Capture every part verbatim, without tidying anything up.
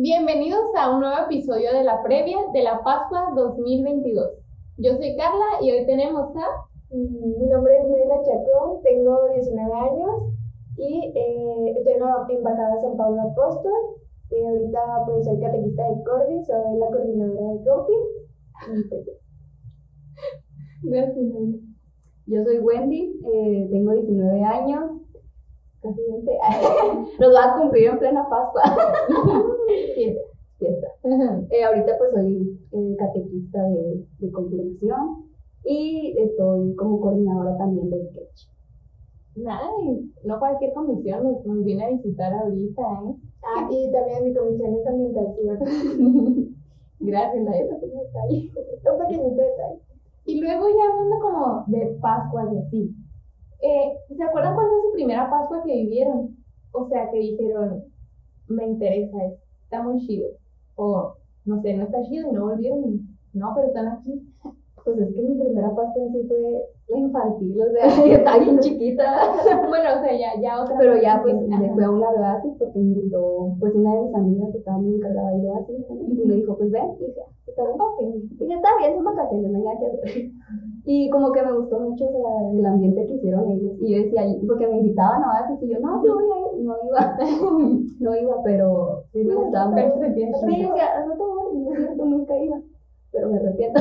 Bienvenidos a un nuevo episodio de la previa de la Pascua dos mil veintidós. Yo soy Carla y hoy tenemos a... Mi nombre es Naila Chacón, tengo diecinueve años y eh, estoy en la Embajada de San Pablo Apóstol. Y ahorita pues soy catequista de Cordi, soy la coordinadora de Cordi. Gracias, Naila. Yo soy Wendy, eh, tengo diecinueve años. Casi veinte. Los va a cumplir en plena Pascua. Fiesta. Fiesta. Eh, ahorita pues soy eh, catequista de, de confirmación. Y estoy como coordinadora también de sketch. Nada, no cualquier comisión nos, nos viene a visitar ahorita, ¿eh? Ah, y también mi comisión es ambientativa. Gracias, Naila. Un pequeñito detalle. Y luego ya hablando como de Pascua y así. Eh, ¿Se acuerdan cuál fue su primera Pascua que vivieron? O sea, que dijeron, me interesa esto, está muy chido. O, no sé, no está chido y no volvieron. No, pero están aquí. Pues es que mi primera Pascua en sí fue la infantil, o sea, que está bien chiquita. Bueno, o sea, ya, ya otra. Pero ya, pues, me fue a una de Oasis porque me invitó, pues, una de mis amigas que estaba muy encargada de Oasis, y me dijo, pues, ven, y dije, está bien, y dije, está bien, son vacaciones, no hay nada que hacer. Y como que me gustó mucho el ambiente que hicieron ellos, y yo decía, porque me invitaban a Oasis, y yo, no, sí voy a ir, no iba, no iba, pero sí me gustaba. Pero se entiende. Sí, decía, no te voy, no, nunca iba. Pero me arrepiento.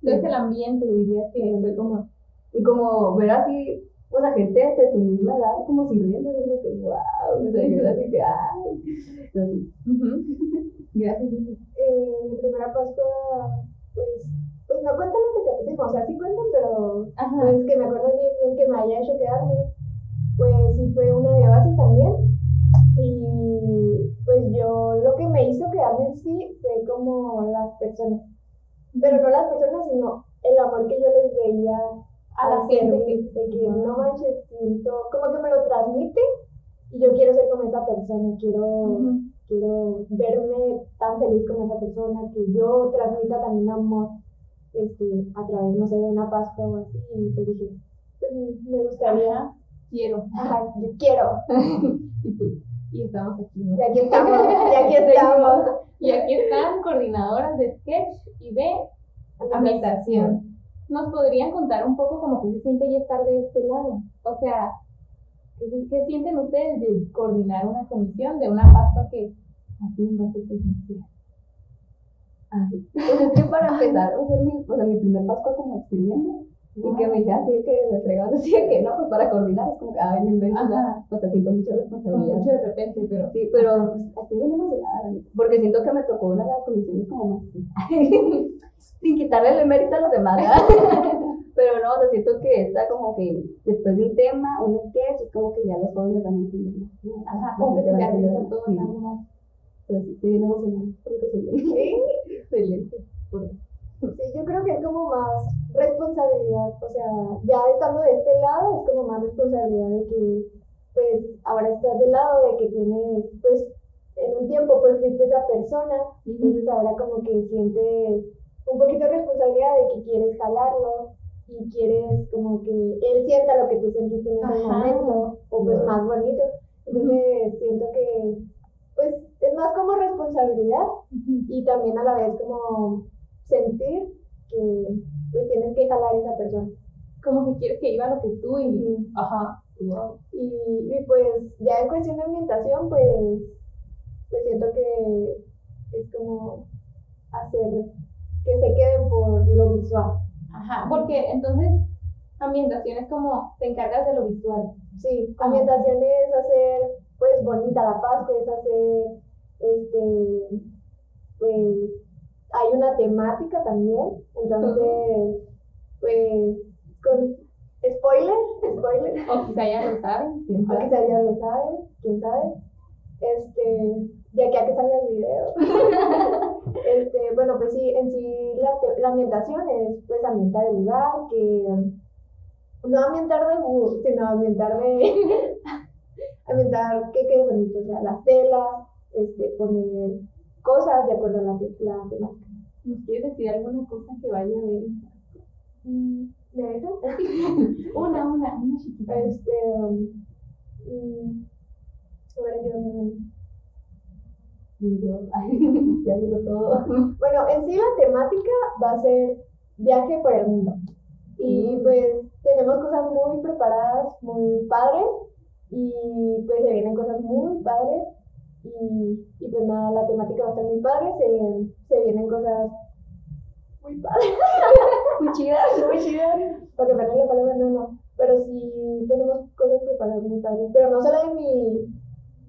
Entonces el ambiente, diría que fue como, y como ver así, o sea, gente de su misma edad, como sirviendo, es lo que, wow, me salió así que, ay. Entonces, uh-huh. Gracias. Eh, mi primera Pascua, pues, pues no cuentan los que te hicimos, o sea, sí cuentan, pero ajá. Pues que me acuerdo bien, bien que me haya hecho quedarme, pues sí fue una de bases también. Y pues yo lo que me hizo quedarme en sí fue como las personas, pero no las personas, sino el amor que yo les veía a la gente, de que no manches, siento, como que me lo transmite y yo quiero ser como esa persona, quiero, uh-huh. quiero verme tan feliz como esa persona, que yo transmita también amor este, a través, no sé, de una Pascua o así, y pues dije, me gustaría, quiero, ajá, yo quiero. Y tú, y estamos aquí, ¿no? Y aquí estamos, y aquí estamos. Y aquí están coordinadoras de sketch y de ambientación. ¿Nos podrían contar un poco cómo que se siente ya estar de este lado? O sea, ¿qué sienten ustedes de coordinar una comisión de una Pascua que aquí no se presencia? Pues es que para empezar, o sea, mi, o sea, mi primer Pascua como escribiendo. Y que me dije así que me fregas, así que no, pues para coordinar, es como que, ay, me invento, o sea, siento mucha responsabilidad. Mucho de repente, pero sí, pero estoy bien emocionada, porque siento que me tocó una de las comisiones como más, sin quitarle el mérito a los demás, pero no, o sea, siento que está como que después de un tema, un sketch, es como que ya los jóvenes van a entender. Ajá, como que te van a entender todo, nada más. Pero sí, estoy bien emocionada, porque excelente. Excelente. Sí, yo creo que es como más responsabilidad, o sea, ya estando de este lado es como más responsabilidad de que, pues, ahora estás del lado de que tienes, pues, en un tiempo, pues, fuiste esa persona, entonces ahora como que sientes un poquito de responsabilidad de que quieres jalarlo y quieres como que él sienta lo que tú sentiste en ese ajá. momento, o pues más bonito, entonces uh-huh. siento que, pues, es más como responsabilidad uh-huh. y también a la vez como... sentir que pues, tienes que jalar a esa persona. Como que quieres que iba lo que tú y... Sí. Ajá. Wow. Y, y pues ya en cuestión de ambientación, pues, pues siento que es como hacer que se queden por lo visual. Ajá, porque entonces ambientación es como te encargas de lo visual. Sí, ajá. Ambientación es hacer pues bonita la Pascua, es hacer este... pues... hay una temática también, entonces, pues, con spoiler, spoiler. O quizá ya lo saben, quién sabe. O quizá ya lo saben, quién sabe. Este, de aquí a que salga el video. este, bueno, pues sí, en sí la, la ambientación es, pues, ambientar el lugar, que no ambientar de bus, sino ambientar de, ambientar que quede bonito, o sea, las telas, este, poner... cosas de acuerdo a la temática. ¿Nos quieres decir alguna cosa que vaya a ver? ¿Me dejan? una, una, una chiquita. Este. Um, um, a ver, yo. Y yo, ay, ya digo todo. Bueno, en sí la temática va a ser viaje por el mundo. Y pues tenemos cosas muy preparadas, muy padres. Y pues se vienen cosas muy padres. Y, y pues nada, la temática va a estar muy padre. Se, se vienen cosas muy padres. Muy chidas, muy chidas. Porque para la palabra no, no. Pero sí tenemos cosas preparadas muy padres. Pero no solo de mi.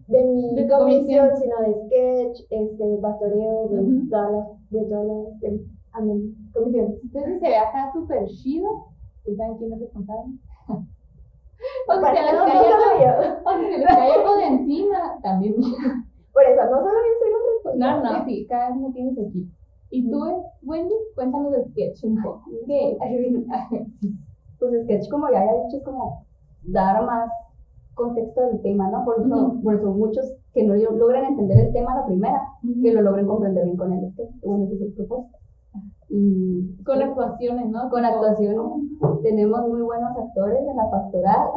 De mi de comisión, comisión, sino de sketch, este, pastoreo, de uh-huh. todas de todas de, amén, comisión. Entonces se ve acá súper chido. ¿Saben quién es responsable? O si se les cae algo de encima, también. Por eso, no solo yo soy la responsable. No, no, sí, cada vez no tiene su equipo. Y tú, Wendy, cuéntanos de sketch un poco. ¿Qué? Pues sketch, como ya había dicho, es como dar más contexto del tema, ¿no? Por eso, uh-huh. por eso muchos que no logran entender el tema a la primera, uh-huh. que lo logren comprender bien con el texto, bueno, ese es el propósito. Y con pues, actuaciones, ¿no? Con actuaciones, uh-huh. tenemos muy buenos actores en la pastoral.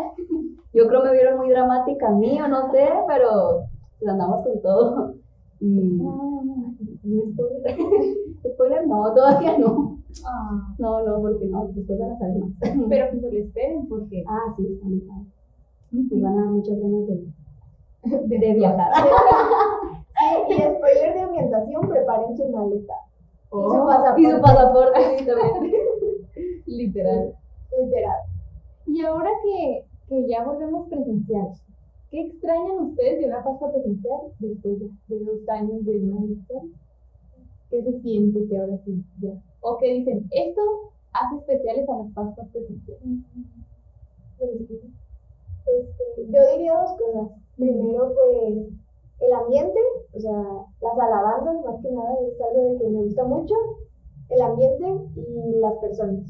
Yo creo me vieron muy dramática a mí, o no sé, pero pues, andamos con todo. Y... Uh-huh. Spoiler, no, todavía no. Uh-huh. No, no, porque no, después van a saber más. Pero que se lo esperen, porque... Ah, sí, está muy padre. Y van a dar muchas ganas de, de viajar. Y spoiler de ambientación, preparen su maleta. Oh, y su pasaporte. Y su pasaporte también. Literal. Literal. Y ahora que, que ya volvemos presencial, ¿qué extrañan ustedes de una Pascua presencial después de dos años de una edición? ¿Qué se siente que ahora sí? Ya. O que dicen, esto hace especiales a las Pascuas presenciales. Mm-hmm. Este, yo diría dos cosas. Primero, pues, el ambiente, o sea, las alabanzas, más que nada, es algo de que me gusta mucho, el ambiente y las personas,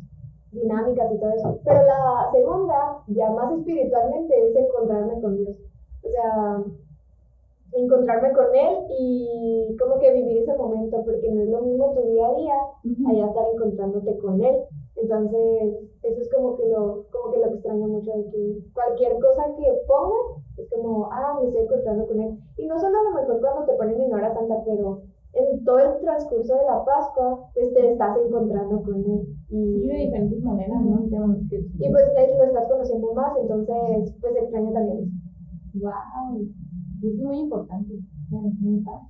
dinámicas y todo eso. Pero la segunda, ya más espiritualmente, es encontrarme con Dios. O sea, encontrarme con Él y como que vivir ese momento, porque no es lo mismo tu día a día, uh-huh. allá estar encontrándote con Él. Entonces, eso es como que lo, como que lo extraño mucho de que cualquier cosa que pongas es como, ah, me estoy encontrando con Él. Y no solo a lo mejor cuando te ponen en hora santa, pero en todo el transcurso de la Pascua, pues te estás encontrando con Él. Y, y de diferentes maneras, ¿no? Y pues lo estás conociendo más, entonces, pues extraño también eso. ¡Wow! Es muy importante. Bueno, muy padre.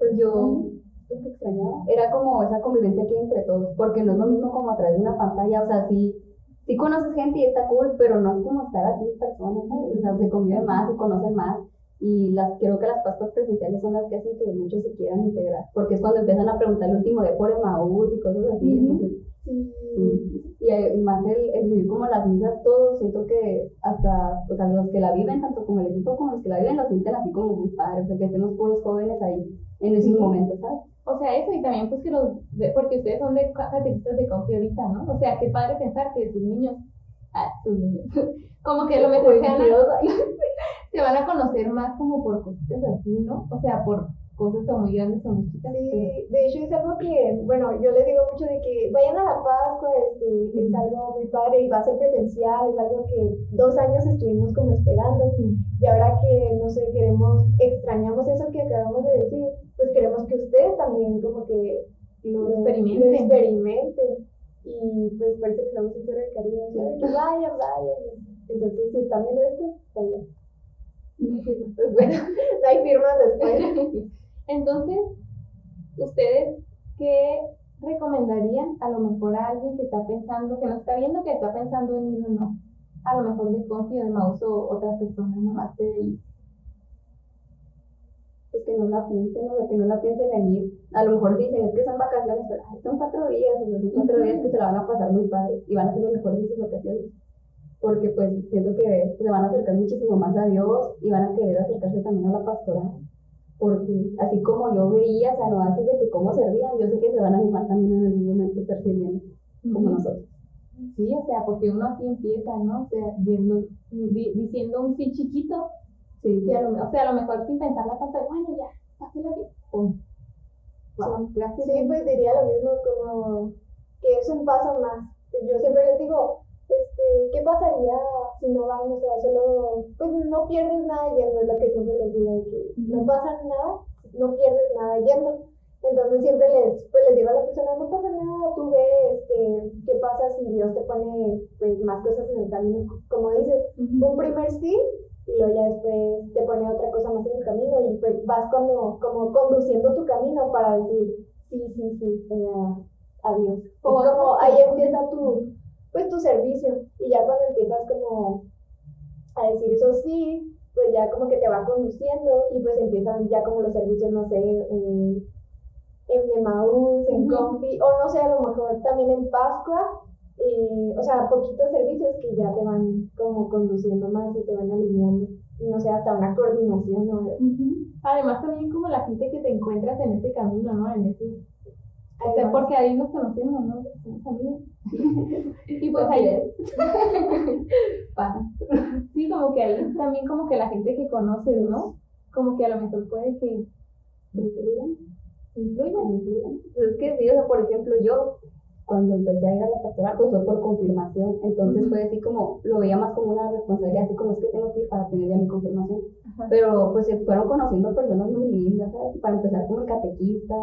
Pues yo... Lo que extrañaba era como esa convivencia que hay entre todos, porque no es lo mismo como a través de una pantalla, o sea, sí, sí conoces gente y está cool, pero no es como estar así personas, ¿no? O sea, se conviven más, se conocen más, y las, creo que las Pascuas presenciales son las que hacen que muchos se quieran integrar, porque es cuando empiezan a preguntar el último de por Emaús y cosas así, uh-huh. entonces, sí. y, y más el, el vivir como las misas todos, siento que hasta, o sea, los que la viven, tanto como el equipo como los que la viven, lo sienten así como muy padre, o sea, que estemos puros jóvenes ahí, en esos uh-huh. momentos, ¿sabes? O sea, eso, y también pues que los, porque ustedes son de catequistas de coche ahorita, ¿no? O sea, qué padre pensar que sus niños, ah, sus niños, como que lo mejor sean, se van a conocer más como por cosas así, ¿no? O sea, por cosas como muy grandes o muy chicas. Sí, de hecho es algo que, bueno, yo les digo mucho de que vayan a la Pascua, este, es algo muy padre y va a ser presencial, es algo que dos años estuvimos como esperando, y ahora que, no sé, queremos, extrañamos eso que acabamos de decir, pues queremos que ustedes también como que lo experimenten, lo experimenten. Y pues parece que estamos súper recargados, que vayan, vayan, entonces si están viendo esto, vayan. Pues bueno, no hay firmas después. Entonces, ¿ustedes qué recomendarían a lo mejor a alguien que está pensando, que no está viendo, que está pensando en ir o no? A lo mejor de Confi o de Maus o otras personas nomás de ir. Pues que no la piensen, o que no la piensen en ir. A lo mejor dicen, es que son vacaciones, pero ay, son cuatro días, o son cuatro días que se la van a pasar muy padre y van a ser los mejores de sus vacaciones. Porque pues siento que se van a acercar muchísimo más a Dios y van a querer acercarse también a la pastoral. Porque así como yo veía, o sea, no antes de que cómo servían, yo sé que se van a animar también en algún momento a estar sirviendo como nosotros. Sí, o sea, porque uno así empieza, ¿no? O sea, viendo, di, diciendo un sí chiquito. Sí, sí. A lo, o sea, a lo mejor sin pensar la pantalla, bueno, ya, hazlo bien. Oh. Wow. Sí, gracias. Sí, pues diría lo mismo como que es un paso más. Yo siempre les digo, Este, ¿qué pasaría si no van? O sea, solo, pues no pierdes nada, y es lo que siempre les digo, que no pasa nada si no pierdes nada yendo. Entonces siempre les, pues, les digo a la persona, no pasa nada, tú ve este, qué pasa si Dios te pone pues, más cosas en el camino, como dices, uh-huh. un primer sí, y luego ya después te pone otra cosa más en el camino, y pues vas como, como conduciendo tu camino para decir, sí, sí, sí, eh, adiós. Como, como ahí empieza tu, pues, tu servicio, y ya cuando empiezas como a decir eso sí, pues ya como que te va conduciendo, y pues empiezan ya como los servicios, no sé, eh, en Emaús, en uh-huh. Confi, o no sé, a lo mejor también en Pascua, eh, o sea, poquitos servicios que ya te van como conduciendo más y te van alineando, no sé, hasta una coordinación, ¿no? Uh-huh. Además también como la gente que te encuentras en este camino, ¿no? En este, o sea, porque ahí nos conocemos, ¿no? Y pues ahí sí, como que ahí también como que la gente que conoces, ¿no? Como que a lo mejor puede que Incluyan, incluyan. Pues es que sí, o sea, por ejemplo, yo cuando empecé a ir a la pastoral, pues fue por confirmación, entonces uh-huh. fue así como, lo veía más como una responsabilidad, así como es que tengo que ir para tener ya mi confirmación, uh-huh. pero pues se fueron conociendo personas muy lindas, ¿sabes? Para empezar como el catequista,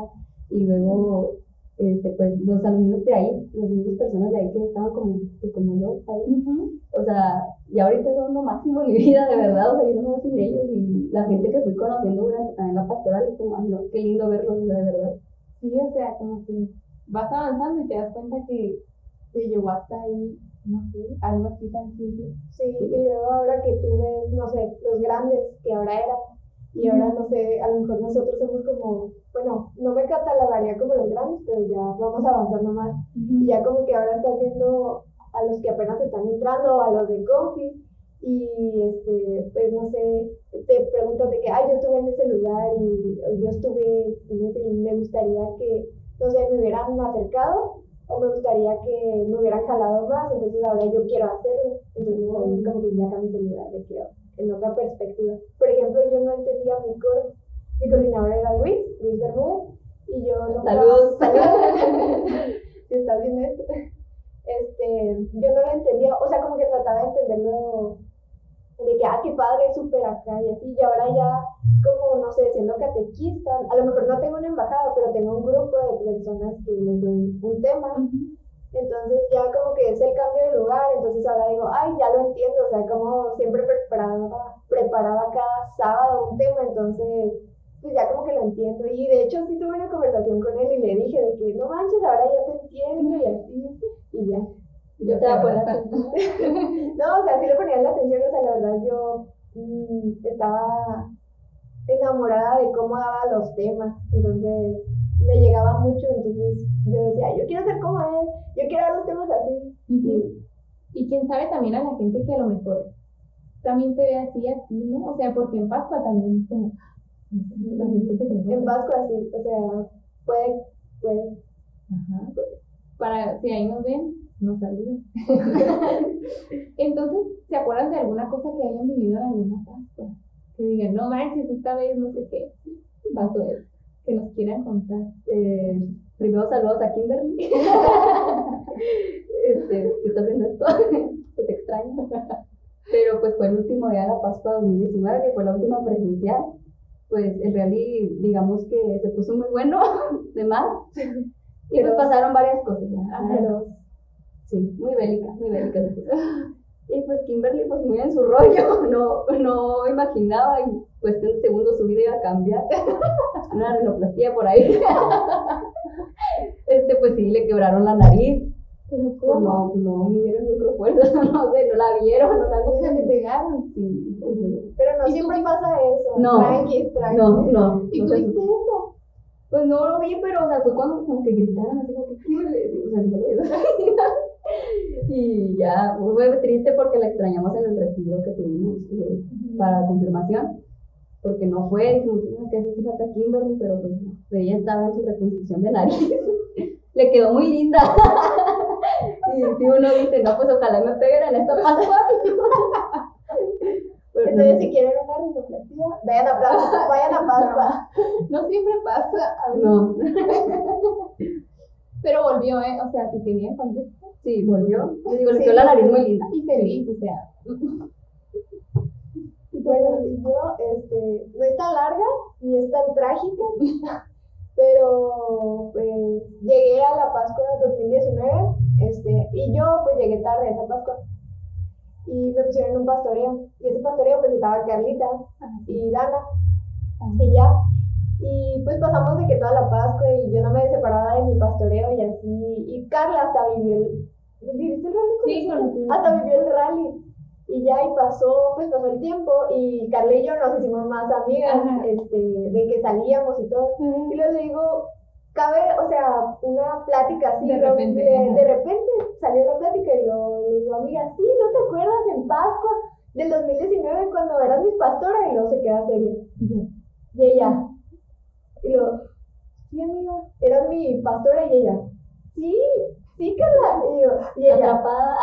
y luego, este, pues, los alumnos de ahí, las mismas personas de ahí que estaban como, pues, como yo, ¿sabes? Uh-huh. O sea, y ahorita son lo máximo en mi vida, de verdad, o sea, yo no me voy sin ellos, y la gente que fui conociendo durante en la pastoral, es como, no, qué lindo verlos, o sea, de verdad. Sí, o sea, como que vas avanzando y te das cuenta que te llevó hasta ahí, no sé, algo así tan simple. Sí, y luego ahora que tú ves, no sé, los grandes que ahora eran, y ahora, no sé, a lo mejor nosotros somos como, bueno, no me catalogaría como los grandes, pero ya vamos avanzando más. Uh-huh. Y ya como que ahora estás viendo a los que apenas están entrando, a los de Confi, y este, pues no sé, te preguntas de que, ay, yo estuve en ese lugar, y yo estuve en ese, y me gustaría que, no sé, me hubieran acercado, o me gustaría que me hubieran jalado más, entonces ahora yo quiero hacerlo. Entonces, uh-huh. como que ya cambié el lugar de que en otra perspectiva. Por ejemplo, yo no entendía mi coro. Mi coordinador era Luis, Luis Bermúdez, y yo no... ¡Saludos! Si estás viendo esto. Este, yo no lo entendía, o sea, como que trataba de entenderlo, de que, ah, qué padre, súper acá, y así, y ahora ya, como, no sé, siendo catequista, a lo mejor no tengo una embajada, pero tengo un grupo de personas que les doy un tema, uh-huh. entonces ya como que es el cambio de lugar, entonces ahora digo, ay, ya lo entiendo, o sea, como siempre preparaba, preparaba cada sábado un tema, entonces... pues ya como que lo entiendo, y de hecho sí tuve una conversación con él y le dije de que no manches, ahora ya te entiendo, y así, y ya. Y yo te voy a poner atención. No, o sea, sí le ponía la atención, o sea, la verdad yo mmm, estaba enamorada de cómo daba los temas, entonces me llegaba mucho, entonces yo decía, yo quiero ser como él, yo quiero dar los temas así. Uh-huh. Y quién sabe también a la gente que a lo mejor también te ve así, así, ¿no? O sea, porque en Pascua también es como... En Pascua sí, o sea, puede, puede. Ajá. Para, si ahí nos ven, nos saludan. Entonces, ¿se acuerdan de alguna cosa que hayan vivido en alguna Pascua? Que digan, no manches, esta vez no sé qué pasó, que nos quieran contar. Eh, primero saludos a Kimberly. este, si estás viendo esto, se te extraño. Pero pues fue el último día de la Pascua dos mil diecinueve, que fue la última presencial. Pues el rally, digamos que se puso muy bueno, de más, y nos pasaron varias cosas, ¿no? Ah, pero, sí, muy bélica, muy bélica. Y pues Kimberly, pues muy en su rollo, no, no imaginaba, y pues en un segundo su vida iba a cambiar, una rinoplastía por ahí. Este, pues sí, le quebraron la nariz. Pero no, no me dieron microfuerzas, no sé, no la vieron, no la vieron. O sea, le pegaron, sí. Pero no siempre tú... pasa eso. No, tranqui, tranqui. No, no. ¿Y no tú viste eso? Pues no lo vi, pero, o sea, fue cuando como que gritaron, así como que, ¿qué me le digo? O sea, no le digo. Y ya, fue triste porque la extrañamos en el retiro que tuvimos eh, para confirmación. Porque no fue, dijimos, ¿qué hace falta Kimberly? Pero pues no, ella estaba en su reconstrucción de nariz. Le quedó muy linda. Y si uno dice, no, pues ojalá me peguen en esta Pascua. Entonces, si quieren una rinoplastia, vayan a Pascua. Vayan a Pascua. No, no siempre pasa. A no. Pero volvió, ¿eh? O sea, si tenía contexto. Sí, volvió. Le digo, le quedó la nariz muy linda. Y feliz, o sea. Bueno, y yo, este, no es tan larga, ni es tan trágica, pero pues, llegué a la Pascua de dos mil diecinueve, este, y yo pues llegué tarde a esa Pascua, y me pusieron en un pastoreo, y ese pastoreo pues estaba Carlita y Dana, y ya, y pues pasamos de que toda la Pascua, y yo no me separaba de mi pastoreo, y así, y Carla hasta vivió el, ¿viviste el rally? Sí, sí, hasta vivió el rally. Y ya, y pasó, pues pasó el tiempo, y Carla y yo nos hicimos más amigas, este, de que salíamos y todo. Ajá. Y les digo, cabe, o sea, una plática así, de repente, de, de repente salió la plática y yo le digo, amiga, sí, ¿no te acuerdas en Pascua del dos mil diecinueve cuando eras mis pastoras? Y luego se queda seria. Ajá. Y ella, y luego, sí, amiga, eras mi pastora, y ella, sí. Sí, Carla, y yo, y ella, atrapada,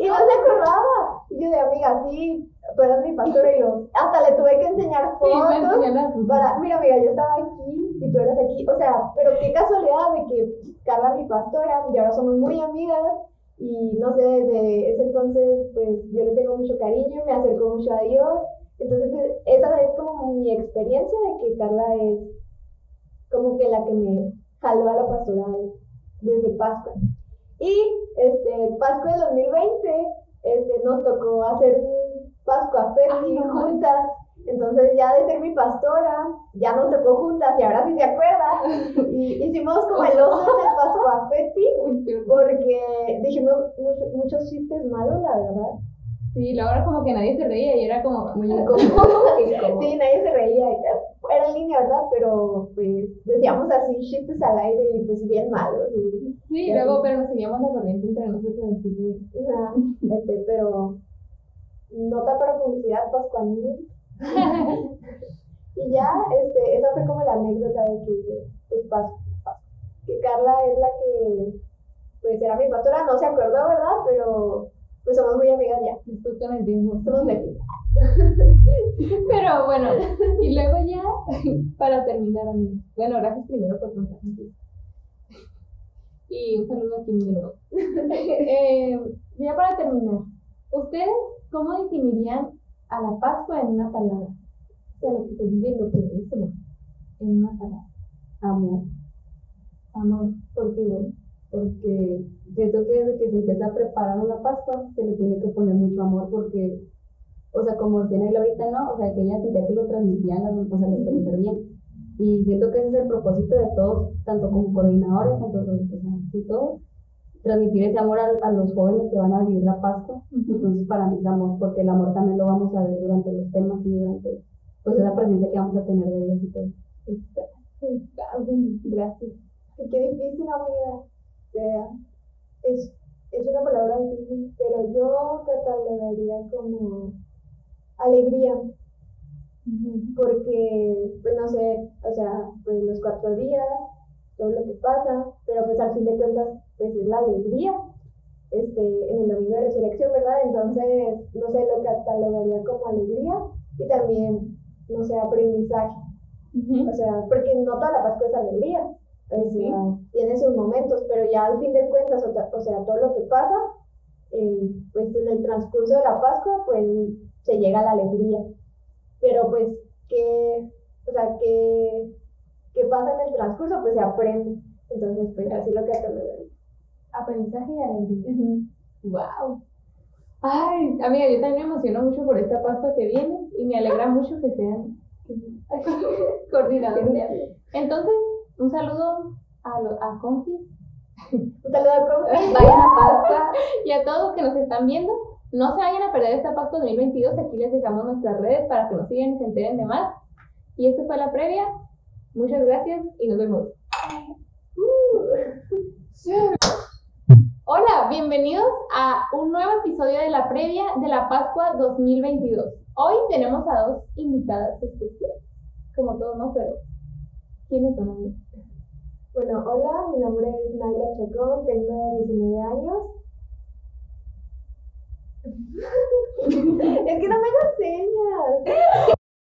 y no se acordaba, y yo de amiga, sí, tú eras mi pastora, y yo, hasta le tuve que enseñar fotos, sí, me para, mira amiga, yo estaba aquí, y tú eras aquí, o sea, pero qué casualidad de que Carla, mi pastora, y ahora somos muy amigas, y no sé, desde ese entonces, pues, yo le tengo mucho cariño, me acerco mucho a Dios, entonces, esa es como mi experiencia de que Carla es como que la que me jaló a la pastoral desde Pascua. Y este, Pascua del dos mil veinte, este, nos tocó hacer Pascua Festi juntas, entonces ya de ser mi pastora, ya nos tocó juntas, y ahora sí se acuerda, y hicimos como el oso de Pascua Festi, porque dijimos muchos, muchos chistes malos, la verdad. Sí, la verdad como que nadie se reía, y era como muy incómodo. Sí, nadie se reía, era en línea, ¿verdad? Pero pues decíamos así chistes al aire y pues bien malos. Sí, y luego, así. Pero nos seguíamos la corriente entre nosotros. Sí. Ah, este, pero nota para publicidad, Pascua Mil. Y ya, este, esa fue como la anécdota de que pues Pascua, que Carla es la que pues era mi pastora, no se acordó, ¿verdad? Pero pues somos muy amigas ya, justamente, somos mejores. Pero bueno, y luego ya, para terminar, bueno, gracias primero por contarnos. Y un saludo a Kimberly. eh, Ya para terminar, ¿ustedes cómo definirían a la Pascua en una palabra? O sea, lo que se vive, lo que decimos en una palabra. Amor. Amor, ¿por qué? Porque siento que desde que se empieza a preparar una Pascua se le tiene que poner mucho amor, porque, o sea, como decía Naila ahorita, no, o sea, que ella sentía que lo transmitían las cosas, las que le servían. Y siento que ese es el propósito de todos, tanto como coordinadores, tanto como profesionales y todo, transmitir ese amor a, a los jóvenes que van a vivir la Pascua. Uh-huh. Entonces, para mí es amor, porque el amor también lo vamos a ver durante los temas y durante, pues, esa presencia que vamos a tener de Dios y todo. Gracias. Qué difícil, amiga. Yeah. Es, es una palabra difícil, pero yo catalogaría como alegría. Uh-huh. Porque, pues no sé, o sea, pues los cuatro días, todo lo que pasa, pero pues al fin de cuentas, pues es la alegría, este, en el domingo de resurrección, ¿verdad? Entonces, no sé, lo catalogaría como alegría y también, no sé, aprendizaje. Uh-huh. O sea, porque no toda la Pascua es alegría. O sea, sí, tiene sus momentos, pero ya al fin de cuentas, o sea, todo lo que pasa, eh, pues en el transcurso de la Pascua, pues se llega a la alegría. Pero pues, ¿qué, o sea, qué, qué pasa en el transcurso? Pues se aprende. Entonces, pues así lo que te lo doy. Aprendizaje y alegría. Uh-huh. ¡Wow! Ay, amiga, yo también me emociono mucho por esta Pascua que viene y me alegra mucho que sean coordinadores. Entonces, un saludo a, lo, a Confi, un saludo a Confi, vayan a Pascua, y a todos los que nos están viendo, no se vayan a perder esta Pascua dos mil veintidós, aquí les dejamos nuestras redes para que nos sigan y se enteren de más, y esto fue la previa, muchas gracias y nos vemos. Hola, bienvenidos a un nuevo episodio de la previa de la Pascua dos mil veintidós, hoy tenemos a dos invitadas especiales, como todos, ¿no? Pero ¿quiénes son amigos? Bueno, hola, mi nombre es Naila Chacón, tengo diecinueve años. Es que no me lo enseñas.